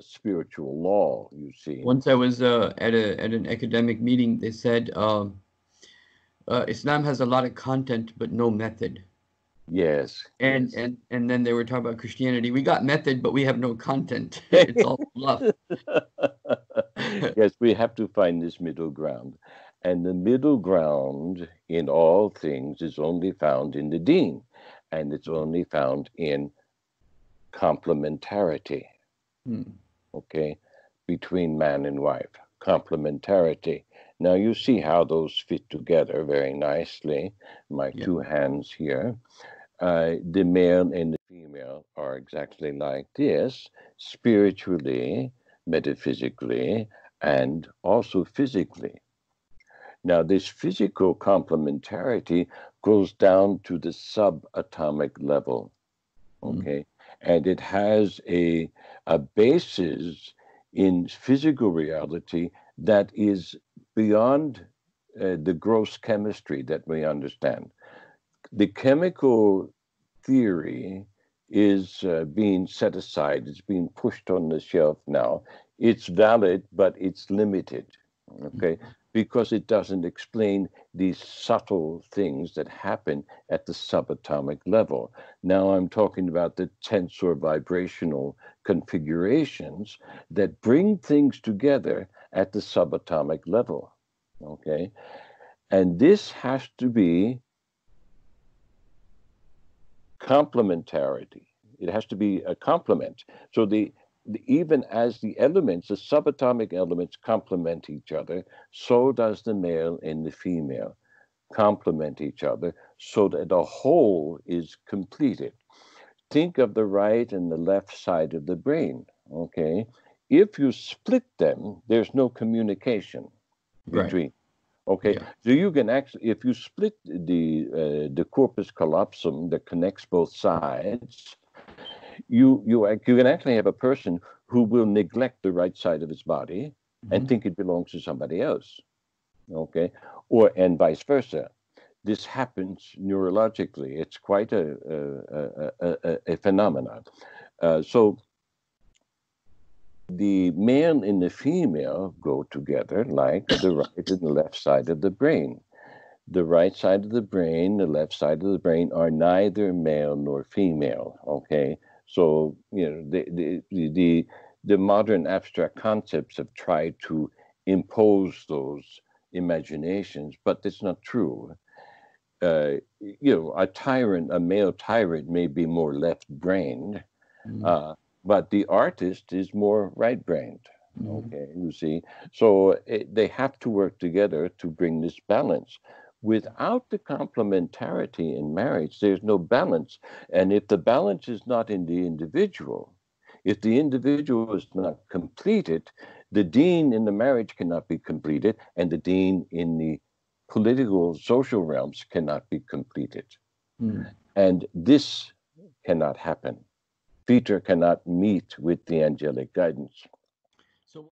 spiritual law, you see. Once I was at an academic meeting, they said Islam has a lot of content but no method. Yes. And yes. And then they were talking about Christianity. We got method, but we have no content. It's all fluff. Yes, we have to find this middle ground. And the middle ground in all things is only found in the deen, and it's only found in complementarity. Hmm. Okay, between man and wife, complementarity. Now you see how those fit together very nicely. My two hands here, the male and the female are exactly like this, spiritually, metaphysically, and also physically. Now this physical complementarity goes down to the subatomic level, okay? And it has a basis in physical reality that is beyond the gross chemistry that we understand. The chemical theory is being set aside. It's being pushed on the shelf now. It's valid, but it's limited, okay? Because it doesn't explain these subtle things that happen at the subatomic level. Now I'm talking about the tensor vibrational configurations that bring things together at the subatomic level, okay? And this has to be complementarity. It has to be a complement. So even as the elements, the subatomic elements complement each other, so does the male and the female complement each other so that the whole is completed. Think of the right and the left side of the brain, okay? If you split them, there's no communication between. Okay, so you can actually, if you split the corpus callosum that connects both sides, you can actually have a person who will neglect the right side of his body and think it belongs to somebody else, okay? And vice versa. This happens neurologically. It's quite a phenomenon. So the male and the female go together like the right and the left side of the brain. The right side of the brain, the left side of the brain are neither male nor female, okay? So, you know, the modern abstract concepts have tried to impose those imaginations, but that's not true. You know, a tyrant, a male tyrant may be more left-brained, but the artist is more right-brained, okay, you see? So they have to work together to bring this balance. Without the complementarity in marriage, there's no balance. And if the balance is not in the individual, if the individual is not completed, the deen in the marriage cannot be completed, and the deen in the political, social realms cannot be completed. And this cannot happen. Peter cannot meet with the angelic guidance.